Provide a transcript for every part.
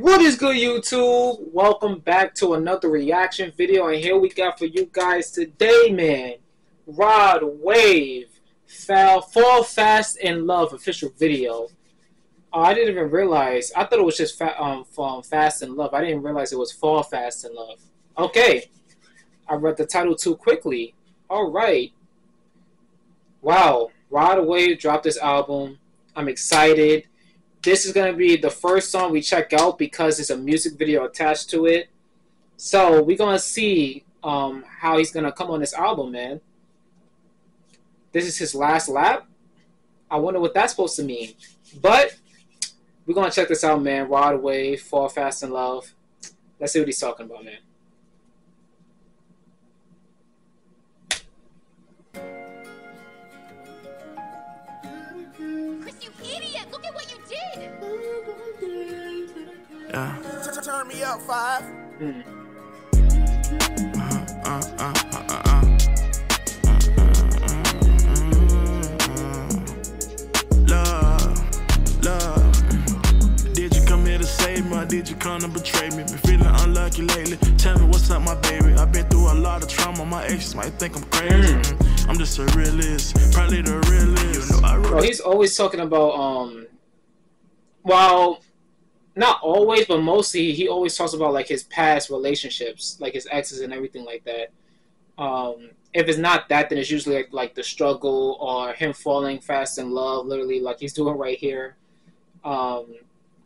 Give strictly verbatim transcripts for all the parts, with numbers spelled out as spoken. What is good, YouTube? Welcome back to another reaction video, and here we got for you guys today, man, Rod Wave, Fall Fast in Love official video. Oh, I didn't even realize. I thought it was just fa um, um, Fast in Love. I didn't realize it was Fall Fast in Love. Okay. I read the title too quickly. All right. Wow. Rod Wave dropped this album. I'm excited. This is going to be the first song we check out because there's a music video attached to it. So we're going to see um, how he's going to come on this album, man. This is his last lap. I wonder what that's supposed to mean. But we're going to check this out, man. Rod Wave, Fall Fast in Love. Let's see what he's talking about, man. Yeah. Turn me up five. Mm. Uh, uh, uh, uh, uh, uh. Love, love. Did you come here to save me? Or did you come to betray me? Been feeling unlucky lately. Tell me what's up, my baby. I've been through a lot of trauma. My exes might think I'm crazy. Mm. I'm just a realist, probably the realist. You know, I really Bro, he's always talking about um. Well. Not always, but mostly he always talks about like his past relationships, like his exes and everything like that. Um, if it's not that, then it's usually like, like the struggle or him falling fast in love, literally like he's doing right here, um,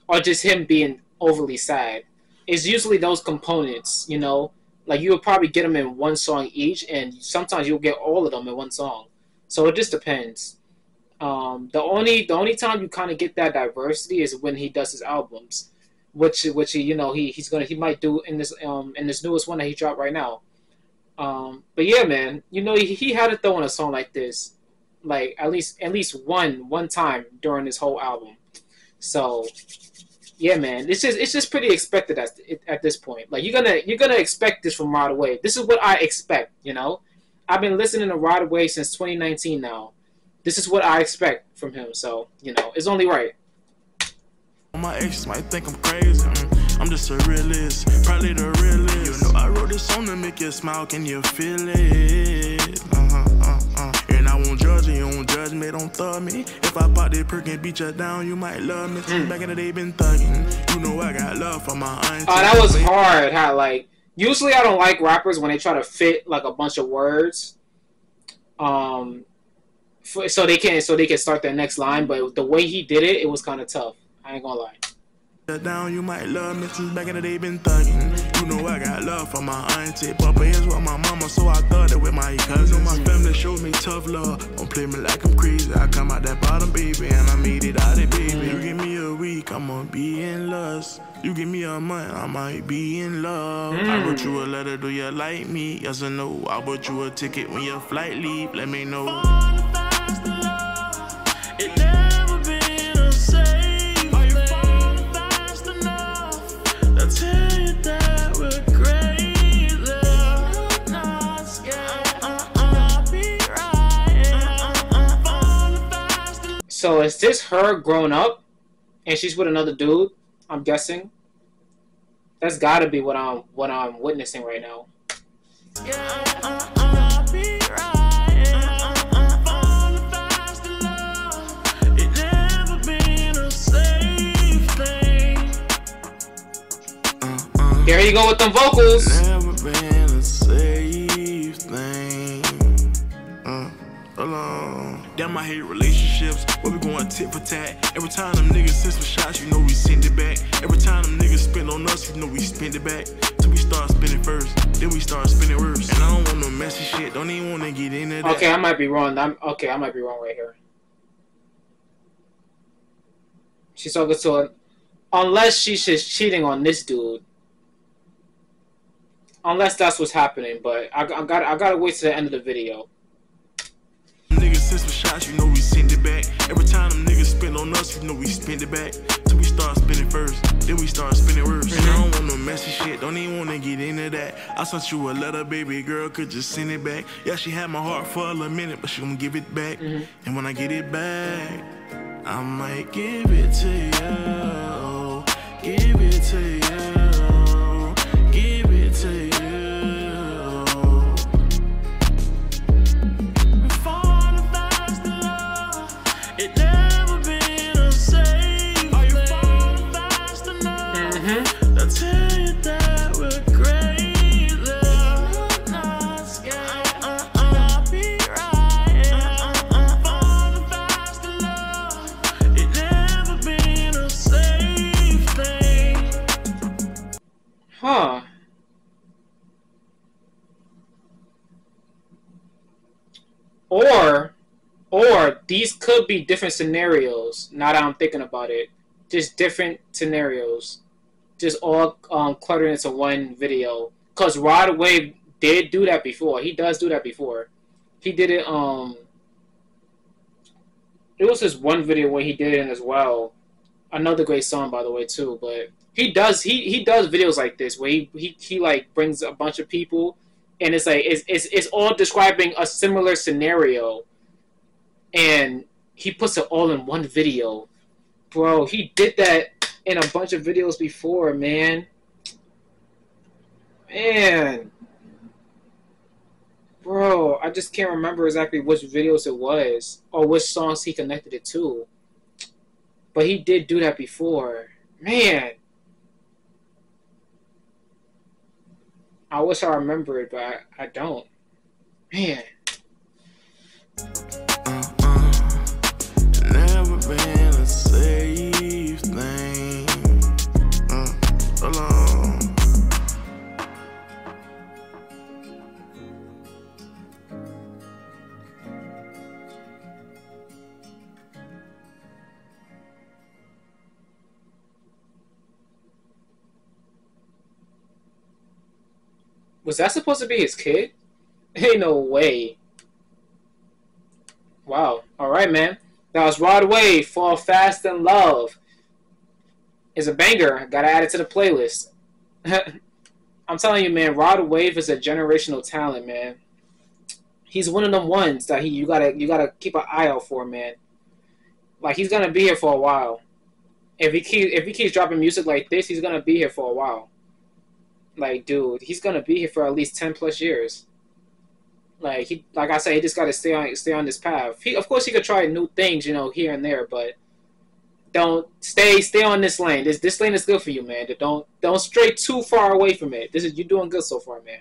or just him being overly sad. It's usually those components, you know. Like you would probably get them in one song each, and sometimes you'll get all of them in one song. So it just depends. Um, the only the only time you kind of get that diversity is when he does his albums, which which he you know he he's gonna he might do in this um in this newest one that he dropped right now. Um, but yeah, man, you know he, he had to throw in a song like this, like at least at least one one time during his whole album. So yeah, man, it's just it's just pretty expected at at this point. Like you're gonna you're gonna expect this from Rod Wave. This is what I expect. You know, I've been listening to Rod Wave since twenty nineteen now. This is what I expect from him, so, you know, it's only right. My exes might think I'm crazy. I'm just a realist, probably the realist. You know, I wrote this song to make you smile, can you feel it? Uh-huh, uh-huh. And I won't judge you, won't judge me, don't thug me. If I pop that prick and beat you down, you might love me. Mm. Back in the day, been thugging. You know I got love for my auntie. Oh, that was hard, how, like, usually I don't like rappers when they try to fit, like, a bunch of words. Um... So they can so they can start their next line, but the way he did it, it was kind of tough. I ain't gonna lie. Down, you might love me since back in the day been thugging. You know I got love for my auntie, Papa is with my mama, so I thought it with my cousin. My family showed me tough love. Don't play me like I'm crazy. I come out that bottom, baby, and I made it out of baby. You give me a week, I'ma be in lust. You give me a month, I might be in love. Mm. I wrote you a letter, do you like me? Yes or no? I bought you a ticket when your flight leave. Let me know. It never been a safe. Are you falling fast enough? I'll tell you that we're crazy. I'm not scared. I'll be right. I'm falling fast enough. So is this her grown up, and she's with another dude? I'm guessing. That's got to be what I'm what I'm witnessing right now. Yeah. There you go with them vocals. Never been a safe thing. Uh, alone. Damn, I hate relationships. Where we going tit for tat? Every time them niggas send some shots, you know we send it back. Every time them niggas spend on us, you know we spend it back. Till we start spinning first, then we start spinning worse. And I don't want no messy shit. Don't even want to get into that. Okay, I might be wrong. I'm okay. I might be wrong right here. She's talking to him, unless she's just cheating on this dude. Unless that's what's happening, but I, I got I gotta wait to the end of the video. Niggas send some shots, you know we send it back. Every time them niggas spend on us, you know we spend it back. Till we start spinning first, then we start spinning worse. Mm-hmm. I don't want no messy shit, don't even wanna get into that. I sent you a letter, baby girl, could just send it back. Yeah, she had my heart for a little minute, but she gonna give it back. Mm-hmm. And when I get it back, I might give it to you. Give it to you, give it to you. We fall fast in love. It never been the same. Are you falling fast enough? Mm-hmm. They'll tell you that we're great. Love, not scared. Uh, uh, uh, I'll be right. Uh, uh, uh, falling fast in love. It never been the same thing. Huh. Or, or these could be different scenarios. Now that I'm thinking about it, just different scenarios, just all um, cluttered into one video. Cause Rod Wave did do that before. He does do that before. He did it. Um, it was just one video where he did it as well. Another great song, by the way, too. But he does he he does videos like this where he he, he like brings a bunch of people. And it's like it's, it's it's all describing a similar scenario, and he puts it all in one video, bro. He did that in a bunch of videos before, man. Man, bro, I just can't remember exactly which videos it was or which songs he connected it to. But he did do that before, man. I wish I remember it, but I, I don't. Man. Uh-uh. Never been a safe thing. Uh, alone. Was that supposed to be his kid? Ain't no way. Wow. All right, man. That was Rod Wave, Fall Fast in Love. It's a banger. Gotta add it to the playlist. I'm telling you, man, Rod Wave is a generational talent, man. He's one of them ones that he you gotta you gotta keep an eye out for, man. Like, he's gonna be here for a while. If he keep, if he keeps dropping music like this, he's gonna be here for a while. Like, dude, he's gonna be here for at least ten plus years. Like he, like I said, he just gotta stay on, stay on this path. He, of course, he could try new things, you know, here and there, but don't stay, stay on this lane. This, this lane is good for you, man. Don't, don't stray too far away from it. This is, you're doing good so far, man.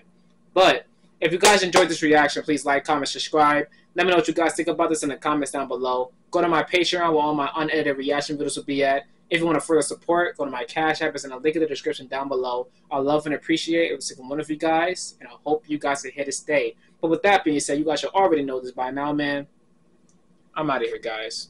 But if you guys enjoyed this reaction, please like, comment, subscribe. Let me know what you guys think about this in the comments down below. Go to my Patreon where all my unedited reaction videos will be at. If you want to further support, go to my Cash App. It's in the link in the description down below. I love and appreciate every single one of you guys, and I hope you guys are here to stay. But with that being said, you guys should already know this by now, man. I'm out of here, guys.